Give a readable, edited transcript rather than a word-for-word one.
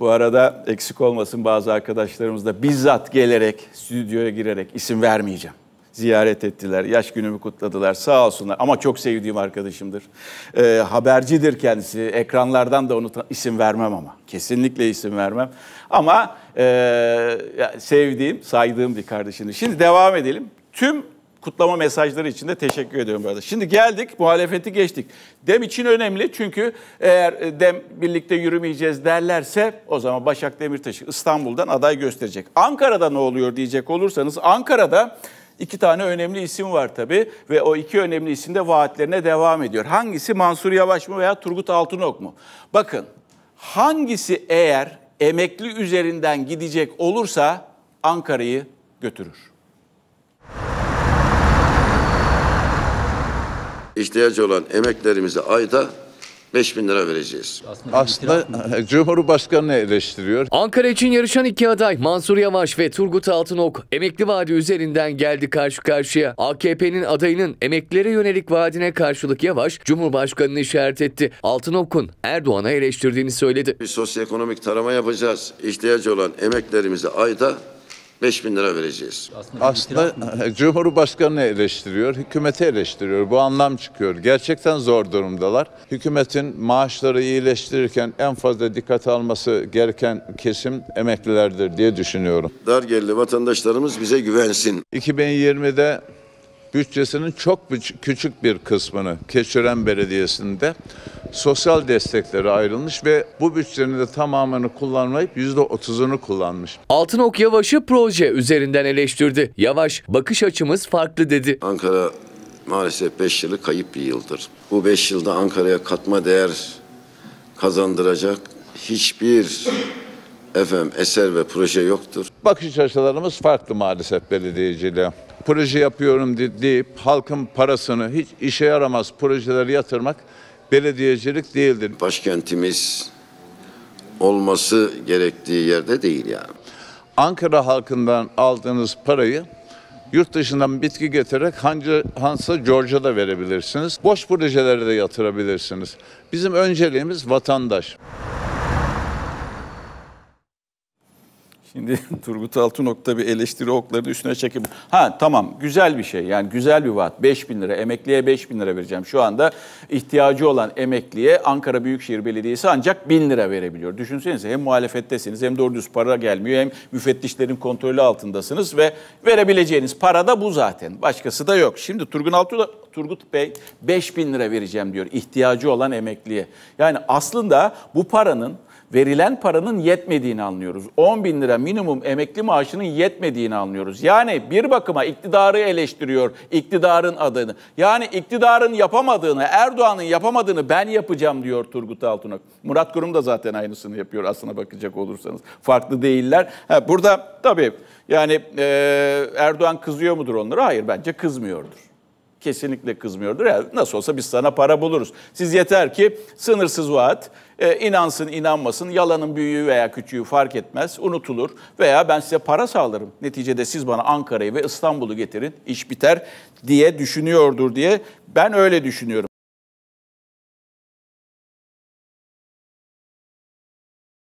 Bu arada eksik olmasın, bazı arkadaşlarımız da bizzat gelerek, stüdyoya girerek, isim vermeyeceğim, ziyaret ettiler, yaş günümü kutladılar, sağ olsunlar. Ama çok sevdiğim arkadaşımdır. Habercidir kendisi, ekranlardan da onu isim vermem ama. Kesinlikle isim vermem. Ama sevdiğim, saydığım bir kardeşimdir. Şimdi devam edelim. Tüm kutlama mesajları için de teşekkür ediyorum bu arada. Şimdi geldik, muhalefeti geçtik. Dem için önemli, çünkü eğer Dem birlikte yürümeyeceğiz derlerse o zaman Başak Demirtaş'ı İstanbul'dan aday gösterecek. Ankara'da ne oluyor diyecek olursanız, Ankara'da İki tane önemli isim var tabii ve o iki önemli isim de vaatlerine devam ediyor. Hangisi? Mansur Yavaş mı veya Turgut Altınok mu? Bakın, hangisi eğer emekli üzerinden gidecek olursa Ankara'yı götürür. İhtiyacı olan emeklerimize ayda 5.000 lira vereceğiz. Aslında Cumhurbaşkanı'nı eleştiriyor. Ankara için yarışan iki aday Mansur Yavaş ve Turgut Altınok emekli vaadi üzerinden geldi karşı karşıya. AKP'nin adayının emeklilere yönelik vaadine karşılık Yavaş, Cumhurbaşkanı'nı işaret etti. Altınok'un Erdoğan'a eleştirdiğini söyledi. Bir sosyoekonomik tarama yapacağız. İhtiyacı olan emeklerimize ayda 5.000 lira vereceğiz. Aslında Cumhurbaşkanı'nı eleştiriyor, hükümeti eleştiriyor. Bu anlam çıkıyor. Gerçekten zor durumdalar. Hükümetin maaşları iyileştirirken en fazla dikkate alması gereken kesim emeklilerdir diye düşünüyorum. Dar gelirli vatandaşlarımız bize güvensin. 2020'de bütçesinin çok küçük bir kısmını Keçiören Belediyesi'nde sosyal desteklere ayrılmış ve bu bütçenin de tamamını kullanmayıp %30'unu kullanmış. Altınok Yavaş'ı proje üzerinden eleştirdi. Yavaş, bakış açımız farklı dedi. Ankara maalesef 5 yılı kayıp bir yıldır. Bu 5 yılda Ankara'ya katma değer kazandıracak hiçbir eser ve proje yoktur. Bakış açılarımız farklı maalesef belediyeciliğe. Proje yapıyorum deyip halkın parasını hiç işe yaramaz projelere yatırmak belediyecilik değildir. Başkentimiz olması gerektiği yerde değil yani. Ankara halkından aldığınız parayı yurt dışından bitki getirerek Hansa Georgia'da verebilirsiniz. Boş projelere de yatırabilirsiniz. Bizim önceliğimiz vatandaş. Şimdi Turgut Altınok bir eleştiri oklarını üstüne çekip, ha tamam, güzel bir şey yani, güzel bir vaat. 5.000 lira emekliye 5.000 lira vereceğim. Şu anda ihtiyacı olan emekliye Ankara Büyükşehir Belediyesi ancak 1.000 lira verebiliyor. Düşünsenize, hem muhalefettesiniz, hem doğru düz para gelmiyor, hem müfettişlerin kontrolü altındasınız ve verebileceğiniz para da bu zaten. Başkası da yok. Şimdi Turgut Bey 5.000 lira vereceğim diyor ihtiyacı olan emekliye. Yani aslında bu paranın, verilen paranın yetmediğini anlıyoruz. 10.000 lira minimum emekli maaşının yetmediğini anlıyoruz. Yani bir bakıma iktidarı eleştiriyor, iktidarın adını. Yani iktidarın yapamadığını, Erdoğan'ın yapamadığını ben yapacağım diyor Turgut Altınok. Murat Kurum da zaten aynısını yapıyor aslına bakacak olursanız. Farklı değiller. Ha, burada tabii yani Erdoğan kızıyor mudur onlara? Hayır, bence kızmıyordur. Kesinlikle kızmıyordur. Yani nasıl olsa biz sana para buluruz. Siz yeter ki sınırsız vaat, inansın inanmasın, yalanın büyüğü veya küçüğü fark etmez, unutulur veya ben size para sağlarım. Neticede siz bana Ankara'yı ve İstanbul'u getirin, iş biter diye düşünüyordur diye ben öyle düşünüyorum.